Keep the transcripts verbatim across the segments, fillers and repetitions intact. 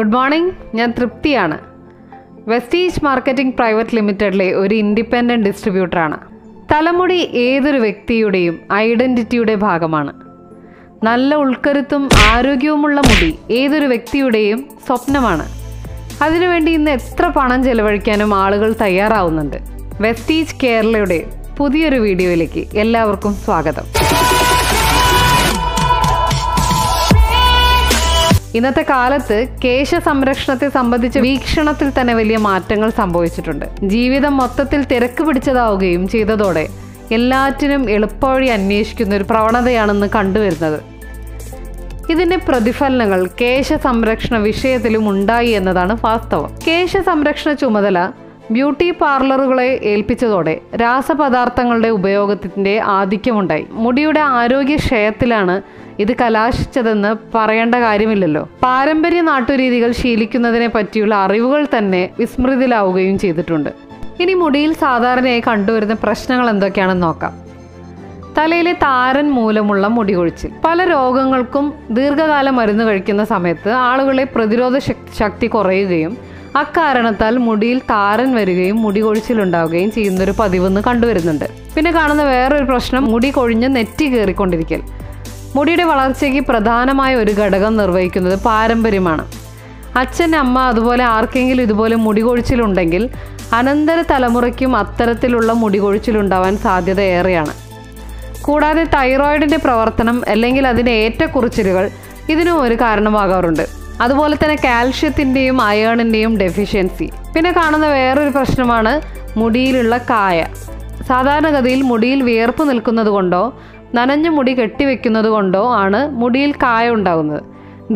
Good morning, ഞാൻ തൃപ്തിയാണ്. Vestige marketing private ലിമിറ്റഡിലെ ഒരു ഇൻഡിപെൻഡൻറ്റ് ഡിസ്ട്രിബ്യൂട്ടറാണ്. തലമുടി ഏതൊരു വ്യക്തിയുടെയും ഐഡൻറ്റിറ്റിയുടെ ഭാഗമാണ്. നല്ല ഉൾക്കരുത്തും ആരോഗ്യവുമുള്ള മുടി ഏതൊരു വ്യക്തിയുടെയും സ്വപ്നമാണ്. അതിനുവേണ്ടി ഇന്ന് എത്ര പണം ചെലവഴിക്കാനും ആളുകൾ തയ്യാറാവുന്നുണ്ട്. വെസ്റ്റീജ് കേരളയുടെ പുതിയൊരു വീഡിയോയിലേക്ക് എല്ലാവർക്കും സ്വാഗതം. ഇന്നത്തെ കാലത്ത് കേശ സംരക്ഷണത്തെ സംബന്ധിച്ച വീക്ഷണത്തിൽ തന്നെ വലിയ മാറ്റങ്ങൾ സംഭവിച്ചിട്ടുണ്ട്. ജീവിതം മൊത്തത്തിൽ തിരക്ക് പിടിച്ചതാവുകയും ചെയ്തതോടെ എല്ലാറ്റിനും എളുപ്പവഴി അന്വേഷിക്കുന്ന ഒരു പ്രവണതയാണെന്ന് കണ്ടുവരുന്നത്. ഇതിന്റെ പ്രതിഫലനങ്ങൾ കേശ സംരക്ഷണ വിഷയത്തിലും ഉണ്ടായി എന്നതാണ് വാസ്തവം. കേശ സംരക്ഷണ ചുമതല ബ്യൂട്ടി പാർലറുകളെ ഏൽപ്പിച്ചതോടെ രാസപദാർത്ഥങ്ങളുടെ ഉപയോഗത്തിൻ്റെ ആധിക്യമുണ്ടായി. മുടിയുടെ ആരോഗ്യക്ഷയത്തിലാണ് ഇത് കലാശിച്ചതെന്ന് പറയേണ്ട കാര്യമില്ലല്ലോ. പാരമ്പര്യ നാട്ടുരീതികൾ ശീലിക്കുന്നതിനെ പറ്റിയുള്ള അറിവുകൾ തന്നെ വിസ്മൃതിയിലാവുകയും ചെയ്തിട്ടുണ്ട്. ഇനി മുടിയിൽ സാധാരണയായി കണ്ടുവരുന്ന പ്രശ്നങ്ങൾ എന്തൊക്കെയാണെന്ന് നോക്കാം. തലയിലെ താരൻ മൂലമുള്ള മുടികൊഴിച്ചിൽ. പല രോഗങ്ങൾക്കും ദീർഘകാല മരുന്ന് കഴിക്കുന്ന സമയത്ത് ആളുകളെ പ്രതിരോധ ശക്തി കുറയുകയും അക്കാരണത്താൽ മുടിയിൽ താരൻ വരികയും മുടി കൊഴിച്ചിലുണ്ടാവുകയും ചെയ്യുന്നൊരു പതിവെന്ന് കണ്ടുവരുന്നുണ്ട്. പിന്നെ കാണുന്ന വേറൊരു പ്രശ്നം മുടി കൊഴിഞ്ഞ് നെറ്റി കയറിക്കൊണ്ടിരിക്കൽ. മുടിയുടെ വളർച്ചയ്ക്ക് പ്രധാനമായ ഒരു ഘടകം നിർവഹിക്കുന്നത് പാരമ്പര്യമാണ്. അച്ഛൻ, അമ്മ, അതുപോലെ ആർക്കെങ്കിലും ഇതുപോലെ മുടി കൊഴിച്ചിലുണ്ടെങ്കിൽ അനന്തര തലമുറയ്ക്കും അത്തരത്തിലുള്ള മുടി കൊഴിച്ചിലുണ്ടാവാൻ സാധ്യത ഏറെയാണ്. കൂടാതെ തൈറോയിഡിൻ്റെ പ്രവർത്തനം അല്ലെങ്കിൽ അതിൻ്റെ ഏറ്റക്കുറിച്ചിലുകൾ ഇതിനും ഒരു കാരണമാകാറുണ്ട്. അതുപോലെ തന്നെ കാൽഷ്യത്തിൻ്റെയും അയേണിൻ്റെയും ഡെഫിഷ്യൻസി. പിന്നെ കാണുന്ന വേറൊരു പ്രശ്നമാണ് മുടിയിലുള്ള കായ. സാധാരണഗതിയിൽ മുടിയിൽ വിയർപ്പ് നിൽക്കുന്നത് കൊണ്ടോ നനഞ്ഞ മുടി കെട്ടിവെക്കുന്നത് കൊണ്ടോ ആണ് മുടിയിൽ കായ ഉണ്ടാകുന്നത്.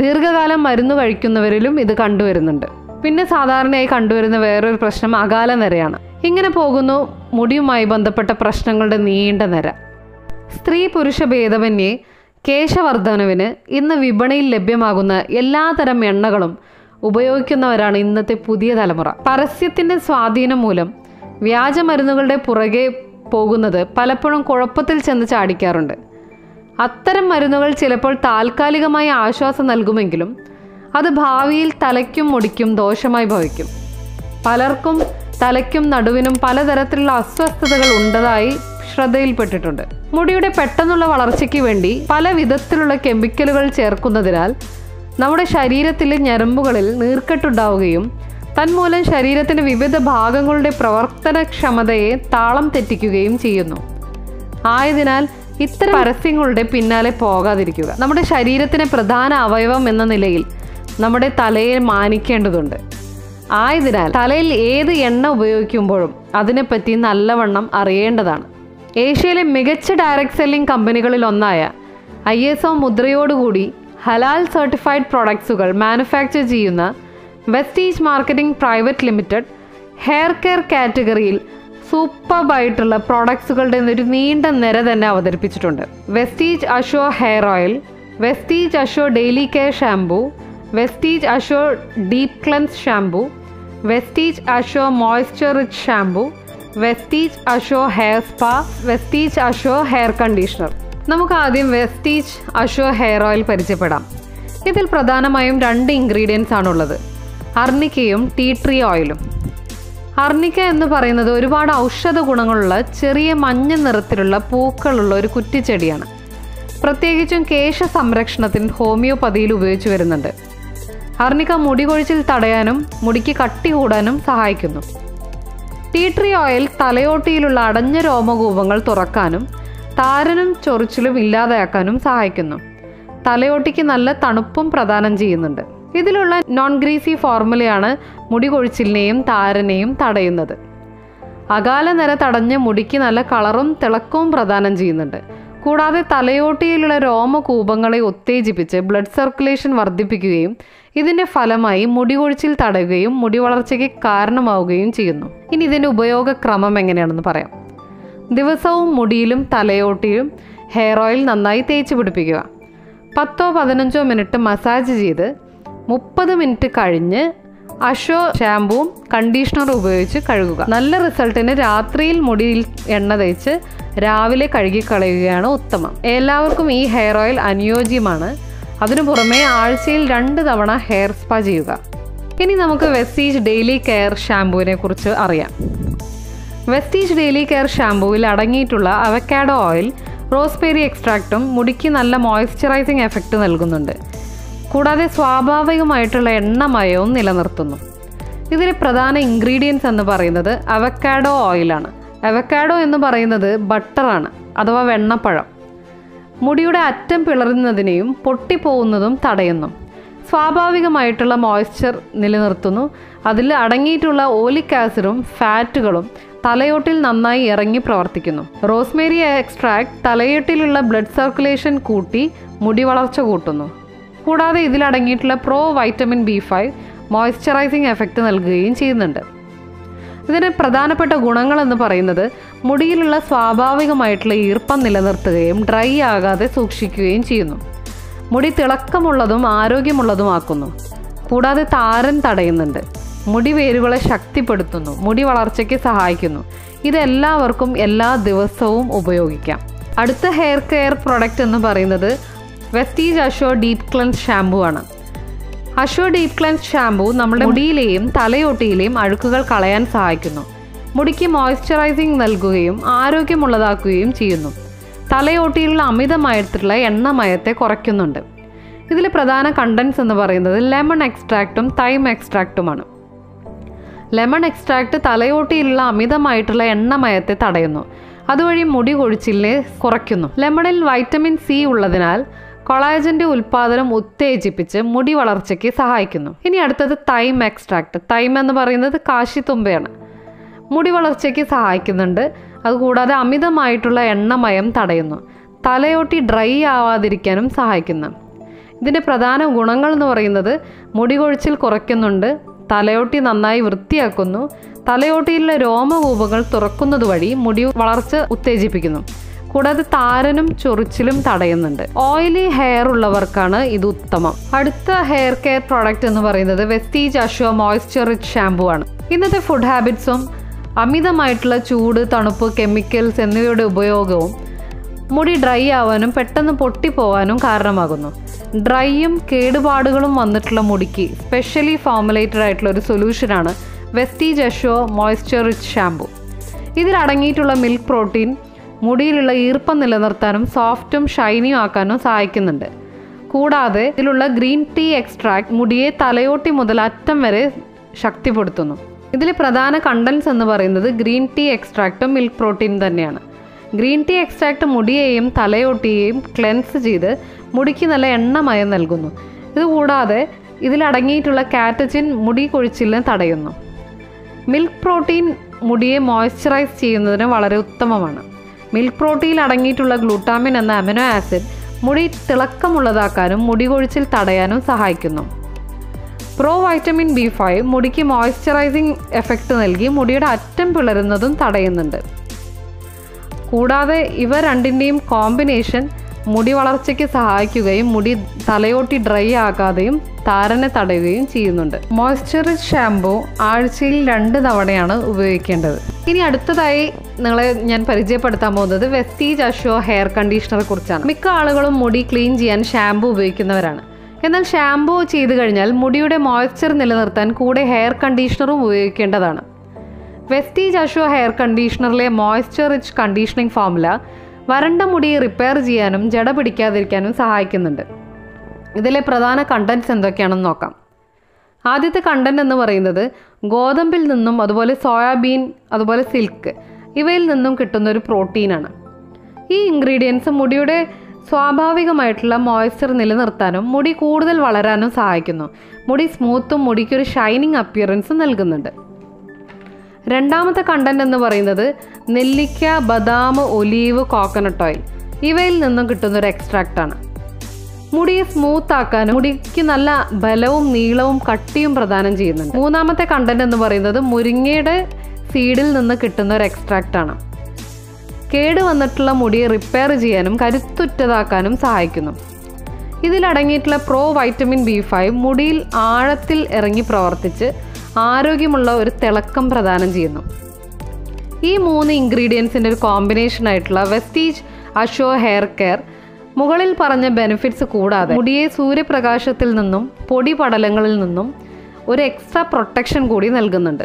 ദീർഘകാലം മരുന്ന് കഴിക്കുന്നവരിലും ഇത് കണ്ടുവരുന്നുണ്ട്. പിന്നെ സാധാരണയായി കണ്ടുവരുന്ന വേറൊരു പ്രശ്നം അകാല നരയാണ്. ഇങ്ങനെ പോകുന്നു മുടിയുമായി ബന്ധപ്പെട്ട പ്രശ്നങ്ങളുടെ നീണ്ട നര. സ്ത്രീ പുരുഷ ഭേദമന്യേ കേശവർദ്ധനവിന് ഇന്ന് വിപണിയിൽ ലഭ്യമാകുന്ന എല്ലാതരം എണ്ണകളും ഉപയോഗിക്കുന്നവരാണ് ഇന്നത്തെ പുതിയ തലമുറ. പരസ്യത്തിൻ്റെ സ്വാധീനം മൂലം വ്യാജമരുന്നുകളുടെ പുറകെ പോകുന്നത് പലപ്പോഴും കുഴപ്പത്തിൽ ചെന്ന് ചാടിക്കാറുണ്ട്. അത്തരം മരുന്നുകൾ ചിലപ്പോൾ താൽക്കാലികമായ ആശ്വാസം നൽകുമെങ്കിലും അത് ഭാവിയിൽ തലയ്ക്കും മുടിക്കും ദോഷമായി ഭവിക്കും. പലർക്കും തലയ്ക്കും നടുവിനും പലതരത്തിലുള്ള അസ്വസ്ഥതകൾ ഉള്ളതായി ശ്രദ്ധയിൽപ്പെട്ടിട്ടുണ്ട്. മുടിയുടെ പെട്ടെന്നുള്ള വളർച്ചയ്ക്ക് വേണ്ടി പല വിധത്തിലുള്ള കെമിക്കലുകൾ ചേർക്കുന്നതിനാൽ നമ്മുടെ ശരീരത്തിലെ ഞരമ്പുകളിൽ നീർക്കെട്ടുണ്ടാവുകയും തന്മൂലം ശരീരത്തിൻ്റെ വിവിധ ഭാഗങ്ങളുടെ പ്രവർത്തനക്ഷമതയെ താളം തെറ്റിക്കുകയും ചെയ്യുന്നു. ആയതിനാൽ ഇത്തരം പരസ്യങ്ങളുടെ പിന്നാലെ പോകാതിരിക്കുക. നമ്മുടെ ശരീരത്തിൻ്റെ പ്രധാന അവയവം എന്ന നിലയിൽ നമ്മുടെ തലയെ മാനിക്കേണ്ടതുണ്ട്. ആയതിനാൽ തലയിൽ ഏത് എണ്ണ ഉപയോഗിക്കുമ്പോഴും അതിനെപ്പറ്റി നല്ലവണ്ണം അറിയേണ്ടതാണ്. ഏഷ്യയിലെ മികച്ച ഡയറക്റ്റ് സെല്ലിംഗ് കമ്പനികളിൽ ഒന്നായ ഐ എസ് ഒ മുദ്രയോടുകൂടി ഹലാൽ സർട്ടിഫൈഡ് പ്രോഡക്ട്സുകൾ മാനുഫാക്ചർ ചെയ്യുന്ന Vestige marketing private limited hair care കാറ്റഗറിയിൽ സൂപ്പർബായിട്ടുള്ള പ്രോഡക്ട്സുകളുടെ ഒരു നീണ്ട നിര തന്നെ അവതരിപ്പിച്ചിട്ടുണ്ട്. Vestige assure hair oil, Vestige assure daily care shampoo, Vestige assure deep cleanse shampoo, Vestige assure moisture rich shampoo, Vestige assure hair spa, Vestige assure hair conditioner. നമുക്ക് ആദ്യം വെസ്റ്റീജ് അഷ്യൂർ ഹെയർ ഓയിൽ പരിചയപ്പെടാം. ഇതിൽ പ്രധാനമായും രണ്ട് ingredients ആണുള്ളത്, അർണിക്കയും tea tree ഓയിലും. അർണിക്ക എന്ന് പറയുന്നത് ഒരുപാട് ഔഷധ ഗുണങ്ങളുള്ള ചെറിയ മഞ്ഞ നിറത്തിലുള്ള പൂക്കളുള്ള ഒരു കുറ്റിച്ചെടിയാണ്. പ്രത്യേകിച്ചും കേശ സംരക്ഷണത്തിൽ ഹോമിയോപ്പതിയിൽ ഉപയോഗിച്ചു വരുന്നുണ്ട്. അർണിക്ക മുടി കൊഴിച്ചിൽ തടയാനും മുടിക്ക് കട്ടി കൂടാനും സഹായിക്കുന്നു. ടീ ട്രീ ഓയിൽ തലയോട്ടിയിലുള്ള അടഞ്ഞ രോമകൂപങ്ങൾ തുറക്കാനും താരനും ചൊറിച്ചിലും ഇല്ലാതെയാക്കാനും സഹായിക്കുന്നു. തലയോട്ടിക്ക് നല്ല തണുപ്പും പ്രദാനം ചെയ്യുന്നുണ്ട്. ഇതിലുള്ള നോൺ ഗ്രീസി ഫോർമുലയാണ് മുടി കൊഴിച്ചിലിനെയും താരനെയും തടയുന്നത്. അകാല നര തടഞ്ഞ് മുടിക്ക് നല്ല കളറും തിളക്കവും പ്രദാനം ചെയ്യുന്നുണ്ട്. കൂടാതെ തലയോട്ടിയിലുള്ള രോമകൂപങ്ങളെ ഉത്തേജിപ്പിച്ച് ബ്ലഡ് സർക്കുലേഷൻ വർദ്ധിപ്പിക്കുകയും ഇതിൻ്റെ ഫലമായി മുടി കൊഴിച്ചിൽ തടയുകയും മുടി വളർച്ചയ്ക്ക് കാരണമാവുകയും ചെയ്യുന്നു. ഇനി ഇതിൻ്റെ ഉപയോഗക്രമം എങ്ങനെയാണെന്ന് പറയാം. ദിവസവും മുടിയിലും തലയോട്ടിയിലും ഹെയർ ഓയിൽ നന്നായി തേച്ച് പിടിപ്പിക്കുക. പത്തോ പതിനഞ്ചോ മിനിറ്റ് മസാജ് ചെയ്ത് മുപ്പത് മിനിറ്റ് കഴിഞ്ഞ് അഷോ ഷാമ്പൂവും കണ്ടീഷണറും ഉപയോഗിച്ച് കഴുകുക. നല്ല റിസൾട്ടിന് രാത്രിയിൽ മുടിയിൽ എണ്ണ തേച്ച് രാവിലെ കഴുകി കളയുകയാണ് ഉത്തമം. എല്ലാവർക്കും ഈ ഹെയർ ഓയിൽ അനുയോജ്യമാണ്. അതിനു പുറമെ ആഴ്ചയിൽ രണ്ട് തവണ ഹെയർ സ്പാ ചെയ്യുക. ഇനി നമുക്ക് വെസ്റ്റീജ് ഡെയിലി കെയർ ഷാംപൂവിനെ കുറിച്ച് അറിയാം. വെസ്റ്റീജ് ഡെയിലി കെയർ ഷാംപൂവിൽ അടങ്ങിയിട്ടുള്ള അവക്കാഡോ ഓയിൽ, റോസ്ബെറി എക്സ്ട്രാക്റ്റും മുടിക്ക് നല്ല മോയ്സ്ചറൈസിംഗ് എഫക്റ്റ് നൽകുന്നുണ്ട്. കൂടാതെ സ്വാഭാവികമായിട്ടുള്ള എണ്ണമയവും നിലനിർത്തുന്നു. ഇതിലെ പ്രധാന ഇൻഗ്രീഡിയൻസ് എന്ന് പറയുന്നത് അവക്കാഡോ ഓയിലാണ്. അവക്കാഡോ എന്ന് പറയുന്നത് ബട്ടറാണ്, അഥവാ വെണ്ണപ്പഴം. മുടിയുടെ അറ്റം പിളരുന്നതിനെയും പൊട്ടിപ്പോകുന്നതും തടയുന്നു. സ്വാഭാവികമായിട്ടുള്ള മോയ്സ്ചർ നിലനിർത്തുന്നു. അതിൽ അടങ്ങിയിട്ടുള്ള ഓലിക് ആസിഡും ഫാറ്റുകളും തലയോട്ടിൽ നന്നായി ഇറങ്ങി പ്രവർത്തിക്കുന്നു. റോസ്മേരി എക്സ്ട്രാക്ട് തലയോട്ടിലുള്ള ബ്ലഡ് സർക്കുലേഷൻ കൂട്ടി മുടി വളർച്ച കൂട്ടുന്നു. കൂടാതെ ഇതിലടങ്ങിയിട്ടുള്ള pro vitamin B five moisturising effect നൽകുകയും ചെയ്യുന്നുണ്ട്. ഇതിൻ്റെ പ്രധാനപ്പെട്ട ഗുണങ്ങളെന്ന് പറയുന്നത് മുടിയിലുള്ള സ്വാഭാവികമായിട്ടുള്ള ഈർപ്പം നിലനിർത്തുകയും ഡ്രൈ ആകാതെ സൂക്ഷിക്കുകയും ചെയ്യുന്നു. മുടി തിളക്കമുള്ളതും ആരോഗ്യമുള്ളതുമാക്കുന്നു. കൂടാതെ താരൻ തടയുന്നുണ്ട്. മുടി വേരുകളെ ശക്തിപ്പെടുത്തുന്നു. മുടി വളർച്ചയ്ക്ക് സഹായിക്കുന്നു. ഇതെല്ലാവർക്കും എല്ലാ ദിവസവും ഉപയോഗിക്കാം. അടുത്ത ഹെയർ കെയർ പ്രൊഡക്റ്റ് എന്ന് പറയുന്നത് Vestige assure deep cleanse shampoo ആണ്. അഷ്യൂർ ഡീപ് ക്ലെൻസ് ഷാംപൂ നമ്മുടെ മുടിയിലെയും തലയോട്ടിയിലെയും അഴുക്കുകൾ കളയാൻ സഹായിക്കുന്നു. മുടിക്ക് മോയ്സ്ചറൈസിംഗ് നൽകുകയും ആരോഗ്യമുള്ളതാക്കുകയും ചെയ്യുന്നു. തലയോട്ടിയിലുള്ള അമിതമായിട്ടുള്ള എണ്ണമയത്തെ കുറയ്ക്കുന്നുണ്ട്. ഇതിലെ പ്രധാന കണ്ടൻസ് എന്ന് പറയുന്നത് ലെമൺ എക്സ്ട്രാക്റ്റും തൈം എക്സ്ട്രാക്റ്റുമാണ്. ലെമൺ എക്സ്ട്രാക്റ്റ് തലയോട്ടിയിലുള്ള അമിതമായിട്ടുള്ള എണ്ണമയത്തെ തടയുന്നു. അതുവഴി മുടി കൊഴിച്ചിലിനെ കുറയ്ക്കുന്നു. ലെമണിൽ വൈറ്റമിൻ സി ഉള്ളതിനാൽ കൊളാജൻ്റെ ഉൽപ്പാദനം ഉത്തേജിപ്പിച്ച് മുടി വളർച്ചയ്ക്ക് സഹായിക്കുന്നു. ഇനി അടുത്തത് തൈം എക്സ്ട്രാക്റ്റ്. തൈം എന്ന് പറയുന്നത് കാശിത്തുമ്പയാണ്. മുടി വളർച്ചയ്ക്ക് സഹായിക്കുന്നുണ്ട്. അതുകൂടാതെ അമിതമായിട്ടുള്ള എണ്ണമയം തടയുന്നു. തലയോട്ടി ഡ്രൈ ആവാതിരിക്കാനും സഹായിക്കുന്നു. ഇതിൻ്റെ പ്രധാന ഗുണങ്ങൾ എന്ന് പറയുന്നത് മുടി കൊഴിച്ചിൽ കുറയ്ക്കുന്നുണ്ട്, തലയോട്ടി നന്നായി വൃത്തിയാക്കുന്നു, തലയോട്ടിയിലെ രോമകൂപങ്ങൾ തുറക്കുന്നത് വഴി മുടി വളർച്ച ഉത്തേജിപ്പിക്കുന്നു. കൂടാതെ താരനും ചൊറിച്ചിലും തടയുന്നുണ്ട്. ഓയിലി ഹെയർ ഉള്ളവർക്കാണ് ഇത് ഉത്തമം. അടുത്ത ഹെയർ കെയർ പ്രോഡക്റ്റ് എന്ന് പറയുന്നത് Vestige assure moisture rich shampoo ആണ്. ഇന്നത്തെ ഫുഡ് ഹാബിറ്റ്സും അമിതമായിട്ടുള്ള ചൂട്, തണുപ്പ്, കെമിക്കൽസ് എന്നിവയുടെ ഉപയോഗവും മുടി ഡ്രൈ ആവാനും പെട്ടെന്ന് പൊട്ടിപ്പോവാനും കാരണമാകുന്നു. ഡ്രൈയും കേടുപാടുകളും വന്നിട്ടുള്ള മുടിക്ക് സ്പെഷ്യലി ഫോമുലേറ്റഡ് ആയിട്ടുള്ള ഒരു സൊല്യൂഷനാണ് Vestige assure moisture rich shampoo. ഇതിലടങ്ങിയിട്ടുള്ള മിൽക്ക് പ്രോട്ടീൻ മുടിയിലുള്ള ഈർപ്പം നിലനിർത്താനും സോഫ്റ്റും ഷൈനിയും ആക്കാനും സഹായിക്കുന്നുണ്ട്. കൂടാതെ ഇതിലുള്ള ഗ്രീൻ ടീ എക്സ്ട്രാക്ട് മുടിയെ തലയോട്ടി മുതൽ അറ്റം വരെ ശക്തിപ്പെടുത്തുന്നു. ഇതിൽ പ്രധാന കണ്ടൻസ് എന്ന് പറയുന്നത് ഗ്രീൻ ടീ എക്സ്ട്രാക്റ്റും മിൽക്ക് പ്രോട്ടീൻ തന്നെയാണ്. ഗ്രീൻ ടീ എക്സ്ട്രാക്റ്റ് മുടിയെയും തലയോട്ടിയെയും ക്ലെൻസ് ചെയ്ത് മുടിക്ക് നല്ല എണ്ണമയം നൽകുന്നു. ഇതുകൂടാതെ ഇതിലടങ്ങിയിട്ടുള്ള കാറ്റജിൻ മുടി കൊഴിച്ചിലിനെ തടയുന്നു. മിൽക്ക് പ്രോട്ടീൻ മുടിയെ മോയ്സ്ചറൈസ് ചെയ്യുന്നതിന് വളരെ ഉത്തമമാണ്. മിൽക്ക് പ്രോട്ടീനിൽ അടങ്ങിയിട്ടുള്ള ഗ്ലൂട്ടാമിൻ എന്ന അമിനോ ആസിഡ് മുടി തിളക്കമുള്ളതാക്കാനും മുടി കൊഴിച്ചിൽ തടയാനും സഹായിക്കുന്നു. പ്രോ വൈറ്റമിൻ ബി ഫൈവ് മുടിക്ക് മോയ്സ്ചറൈസിംഗ് എഫക്റ്റ് നൽകി മുടിയുടെ അറ്റം പിളരുന്നതും തടയുന്നുണ്ട്. കൂടാതെ ഇവ രണ്ടിൻ്റെയും കോമ്പിനേഷൻ മുടി വളർച്ചയ്ക്ക് സഹായിക്കുകയും മുടി തലയോട്ടി ഡ്രൈ ആകാതെയും താരനെ തടയുകയും ചെയ്യുന്നുണ്ട്. മോയ്സ്ചർ റിച്ച് ഷാംപൂ ആഴ്ചയിൽ രണ്ട് തവണയാണ് ഉപയോഗിക്കേണ്ടത്. ഇനി അടുത്തതായി നിങ്ങളെ ഞാൻ പരിചയപ്പെടുത്താൻ പോകുന്നത് വെസ്റ്റീജ് അഷ്യൂർ ഹെയർ കണ്ടീഷണറെ കുറിച്ചാണ്. മിക്ക ആളുകളും മുടി ക്ലീൻ ചെയ്യാൻ ഷാംപൂ ഉപയോഗിക്കുന്നവരാണ്. എന്നാൽ ഷാംപൂ ചെയ്തു കഴിഞ്ഞാൽ മുടിയുടെ മോയ്സ്ചർ നിലനിർത്താൻ കൂടെ ഹെയർ കണ്ടീഷണറും ഉപയോഗിക്കേണ്ടതാണ്. വെസ്റ്റീജ് അഷ്യൂർ ഹെയർ കണ്ടീഷണറിലെ മോയ്സ്ചർ റിച്ച് കണ്ടീഷനിങ് ഫോമുല വരണ്ട മുടി റിപ്പയർ ചെയ്യാനും ജട പിടിക്കാതിരിക്കാനും സഹായിക്കുന്നുണ്ട്. ഇതിലെ പ്രധാന കണ്ടൻസ് എന്തൊക്കെയാണെന്ന് നോക്കാം. ആദ്യത്തെ കണ്ടൻറ്റ് എന്ന് പറയുന്നത് ഗോതമ്പിൽ നിന്നും അതുപോലെ സോയാബീൻ അതുപോലെ സിൽക്ക് ഇവയിൽ നിന്നും കിട്ടുന്നൊരു പ്രോട്ടീനാണ്. ഈ ഇൻഗ്രീഡിയൻസ് മുടിയുടെ സ്വാഭാവികമായിട്ടുള്ള മോയ്സ്ചർ നിലനിർത്താനും മുടി കൂടുതൽ വളരാനും സഹായിക്കുന്നു. മുടി സ്മൂത്തും മുടിക്കൊരു ഷൈനിങ് അപ്പിയറൻസ് നൽകുന്നുണ്ട്. രണ്ടാമത്തെ കണ്ടന്റ് എന്ന് പറയുന്നത് നെല്ലിക്ക, ബദാം, ഒലീവ്, കോക്കനട്ട് ഓയിൽ ഇവയിൽ നിന്നും കിട്ടുന്നൊരു എക്സ്ട്രാക്റ്റാണ്. മുടിയെ സ്മൂത്താക്കാനും മുടിക്ക് നല്ല ബലവും നീളവും കട്ടിയും പ്രദാനം ചെയ്യുന്നുണ്ട്. മൂന്നാമത്തെ കണ്ടന്റ് എന്ന് പറയുന്നത് മുരിങ്ങയുടെ സീഡിൽ നിന്ന് കിട്ടുന്നൊരു എക്സ്ട്രാക്റ്റാണ്. കേട് വന്നിട്ടുള്ള മുടിയെ റിപ്പയർ ചെയ്യാനും കരുത്തുറ്റതാക്കാനും സഹായിക്കുന്നു. ഇതിലടങ്ങിയിട്ടുള്ള പ്രോ വൈറ്റമിൻ ബി ഫൈവ് മുടിയിൽ ആഴത്തിൽ ഇറങ്ങി പ്രവർത്തിച്ച് ആരോഗ്യമുള്ള ഒരു തിളക്കം പ്രദാനം ചെയ്യുന്നു. ഈ മൂന്ന് ഇൻഗ്രീഡിയൻസിൻ്റെ ഒരു കോമ്പിനേഷൻ ആയിട്ടുള്ള വെസ്റ്റീജ് അഷ്യൂർ ഹെയർ കെയർ മുകളിൽ പറഞ്ഞ ബെനിഫിറ്റ്സ് കൂടാതെ മുടിയെ സൂര്യപ്രകാശത്തിൽ നിന്നും പൊടി പടലങ്ങളിൽ നിന്നും ഒരു എക്സ്ട്രാ പ്രൊട്ടക്ഷൻ കൂടി നൽകുന്നുണ്ട്.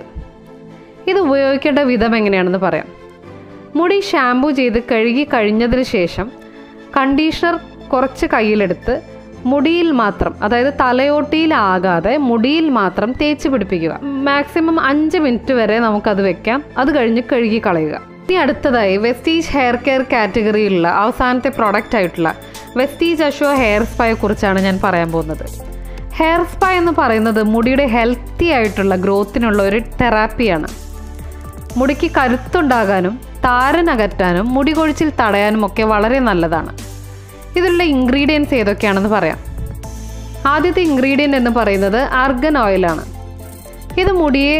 ഇത് ഉപയോഗിക്കേണ്ട വിധം എങ്ങനെയാണെന്ന് പറയാം. മുടി ഷാമ്പൂ ചെയ്ത് കഴുകി കഴിഞ്ഞതിന് ശേഷം കണ്ടീഷണർ കുറച്ച് കയ്യിലെടുത്ത് മുടിയിൽ മാത്രം, അതായത് തലയോട്ടിയിലാകാതെ മുടിയിൽ മാത്രം തേച്ച് പിടിപ്പിക്കുക. മാക്സിമം അഞ്ച് മിനിറ്റ് വരെ നമുക്കത് വെക്കാം. അത് കഴിഞ്ഞ് കഴുകി കളയുക. ഇനി അടുത്തതായി വെസ്റ്റീജ് ഹെയർ കെയർ കാറ്റഗറിയിലുള്ള അവസാനത്തെ പ്രോഡക്റ്റ് ആയിട്ടുള്ള വെസ്റ്റീജ് അഷ്യൂർ ഹെയർ സ്പായെ കുറിച്ചാണ് ഞാൻ പറയാൻ പോകുന്നത്. ഹെയർ സ്പാ എന്ന് പറയുന്നത് മുടിയുടെ ഹെൽത്തി ആയിട്ടുള്ള ഗ്രോത്തിനുള്ള ഒരു തെറാപ്പിയാണ്. മുടിക്ക് കരുത്തുണ്ടാകാനും താരനകറ്റാനും മുടി കൊഴിച്ചിൽ തടയാനും ഒക്കെ വളരെ നല്ലതാണ്. ഇതിലുള്ള ഇൻഗ്രീഡിയൻസ് ഏതൊക്കെയാണെന്ന് പറയാം. ആദ്യത്തെ ഇൻഗ്രീഡിയൻ്റ് എന്ന് പറയുന്നത് ആർഗൻ ഓയിലാണ്. ഇത് മുടിയെ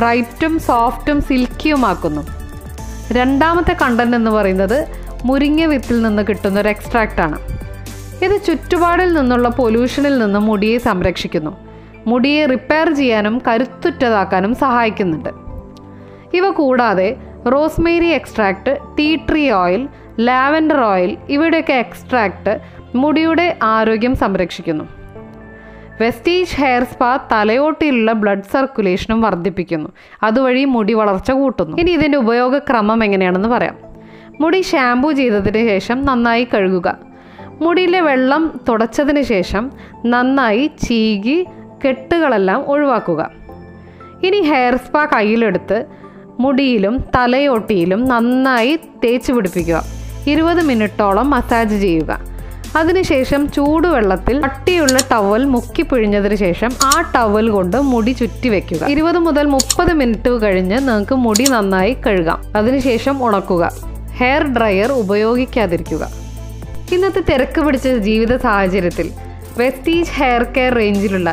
ബ്രൈറ്റും സോഫ്റ്റും സിൽക്കിയുമാക്കുന്നു. രണ്ടാമത്തെ കണ്ടന്റ് എന്ന് പറയുന്നത് മുരിങ്ങ വിത്തിൽ നിന്ന് കിട്ടുന്നൊരു എക്സ്ട്രാക്റ്റാണ്. ഇത് ചുറ്റുപാടിൽ നിന്നുള്ള പൊല്യൂഷനിൽ നിന്ന് മുടിയെ സംരക്ഷിക്കുന്നു. മുടിയെ റിപ്പയർ ചെയ്യാനും കരുത്തുറ്റതാക്കാനും സഹായിക്കുന്നുണ്ട്. ഇവ കൂടാതെ rosemary extract, tea tree oil, lavender oil ഇവയുടെയൊക്കെ എക്സ്ട്രാക്റ്റ് മുടിയുടെ ആരോഗ്യം സംരക്ഷിക്കുന്നു. വെസ്റ്റീജ് ഹെയർ സ്പാ തലയോട്ടിയിലുള്ള ബ്ലഡ് സർക്കുലേഷനും വർദ്ധിപ്പിക്കുന്നു. അതുവഴി മുടി വളർച്ച കൂട്ടുന്നു. ഇനി ഇതിൻ്റെ ഉപയോഗക്രമം എങ്ങനെയാണെന്ന് പറയാം. മുടി ഷാമ്പൂ ചെയ്തതിന് ശേഷം നന്നായി കഴുകുക. മുടിയിലെ വെള്ളം തുടച്ചതിന് ശേഷം നന്നായി ചീകി കെട്ടുകളെല്ലാം ഒഴിവാക്കുക. ഇനി ഹെയർ സ്പാ കയ്യിലെടുത്ത് മുടിയിലും തലയോട്ടിയിലും നന്നായി തേച്ച് പിടിപ്പിക്കുക. ഇരുപത് മിനിറ്റോളം മസാജ് ചെയ്യുക. അതിനുശേഷം ചൂടുവെള്ളത്തിൽ കട്ടിയുള്ള ടവൽ മുക്കി പിഴിഞ്ഞതിന് ശേഷം ആ ടവൽ കൊണ്ട് മുടി ചുറ്റി വയ്ക്കുക. ഇരുപത് മുതൽ മുപ്പത് മിനിറ്റ് കഴിഞ്ഞ് നിങ്ങൾക്ക് മുടി നന്നായി കഴുകാം. അതിനുശേഷം ഉണക്കുക. Hair dryer ഉപയോഗിക്കാതിരിക്കുക. ഇന്നത്തെ തിരക്ക് പിടിച്ച ജീവിത സാഹചര്യത്തിൽ വെസ്റ്റീജ് ഹെയർ കെയർ റേഞ്ചിലുള്ള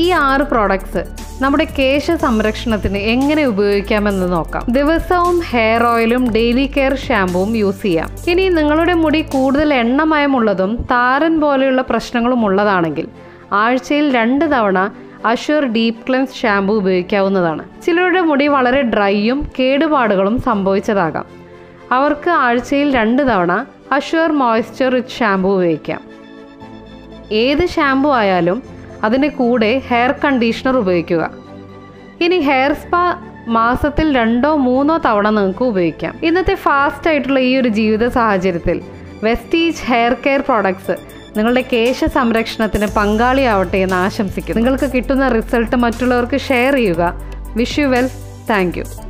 ഈ ആറ് പ്രോഡക്ട്സ് നമ്മുടെ കേശ സംരക്ഷണത്തിന് എങ്ങനെ ഉപയോഗിക്കാമെന്ന് നോക്കാം. ദിവസവും ഹെയർ ഓയിലും ഡെയിലി കെയർ ഷാമ്പൂവും യൂസ് ചെയ്യാം. ഇനി നിങ്ങളുടെ മുടി കൂടുതൽ എണ്ണമയമുള്ളതും താരൻ പോലെയുള്ള പ്രശ്നങ്ങളും ഉള്ളതാണെങ്കിൽ ആഴ്ചയിൽ രണ്ട് തവണ അഷ്യൂർ ഡീപ് ക്ലെൻസ് ഷാമ്പൂ ഉപയോഗിക്കാവുന്നതാണ്. ചിലരുടെ മുടി വളരെ ഡ്രൈയും കേടുപാടുകളും സംഭവിച്ചതാകാം. അവർക്ക് ആഴ്ചയിൽ രണ്ട് തവണ അഷ്യൂർ മോയ്സ്ചർ റിച്ച് ഷാമ്പൂ ഉപയോഗിക്കാം. ഏത് ഷാമ്പൂ ആയാലും അതിന് കൂടെ ഹെയർ കണ്ടീഷണർ ഉപയോഗിക്കുക. ഇനി ഹെയർ സ്പാ മാസത്തിൽ രണ്ടോ മൂന്നോ തവണ നിങ്ങൾക്ക് ഉപയോഗിക്കാം. ഇന്നത്തെ ഫാസ്റ്റ് ആയിട്ടുള്ള ഈ ഒരു ജീവിത സാഹചര്യത്തിൽ വെസ്റ്റീജ് ഹെയർ കെയർ പ്രോഡക്ട്സ് നിങ്ങളുടെ കേശ സംരക്ഷണത്തിന് പങ്കാളിയാവട്ടെ എന്ന് ആശംസിക്കുന്നു. നിങ്ങൾക്ക് കിട്ടുന്ന റിസൾട്ട് മറ്റുള്ളവർക്ക് ഷെയർ ചെയ്യുക. Wish you well. Thank U.